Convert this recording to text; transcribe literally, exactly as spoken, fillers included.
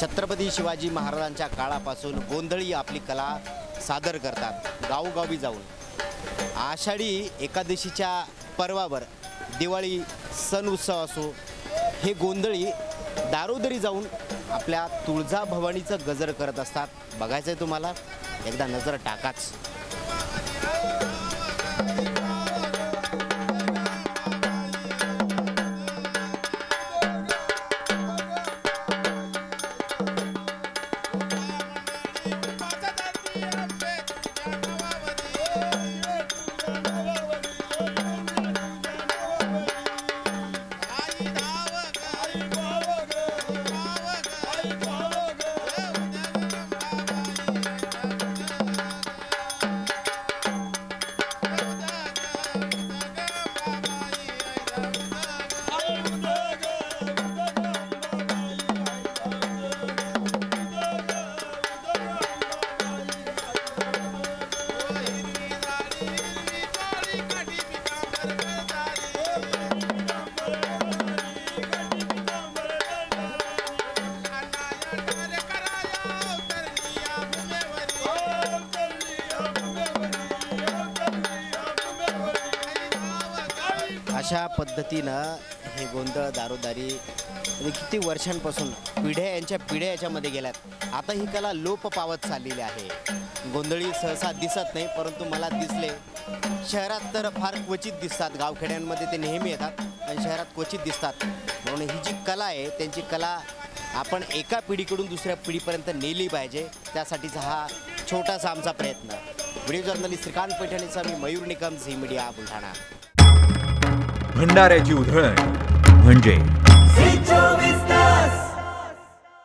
छत्रपती शिवाजी महाराजांच्या काळापासून गोंधळी आपली कला सादर करतात गावोगावी जाऊन। आषाढी एकादशीच्या पर्वावर दिवाळी सण उत्सव असो, हे गोंधळी दारोदरी जाऊन आपल्या तुळजा भवानीचं गजर करत असतात। बघायचं आहे तुम्हाला, एकदा नजर टाकाच। अशा पद्धतीनं हे गोंधळ दारोदारी किती वर्षांपासून पिढ्या यांच्या पिढ्या याच्यामध्ये गेल्यात। आता ही कला लोप पावत चाललेली आहे। गोंधळी सहसा दिसत नाही, परंतु मला दिसले शहरात तर फार क्वचित दिसतात। गावखेड्यांमध्ये ते नेहमी येतात आणि शहरात क्वचित दिसतात। म्हणून ही जी कला आहे, त्यांची कला आपण एका पिढीकडून दुसऱ्या पिढीपर्यंत नेली पाहिजे, त्यासाठीचा हा छोटासा आमचा प्रयत्न। व्हिडिओ जर्नलिस्ट श्रीकांत पेठणीचा मी मयूर निकम, झी मीडिया, बुलढाणा। भंडाऱ्याची उधळण म्हणजे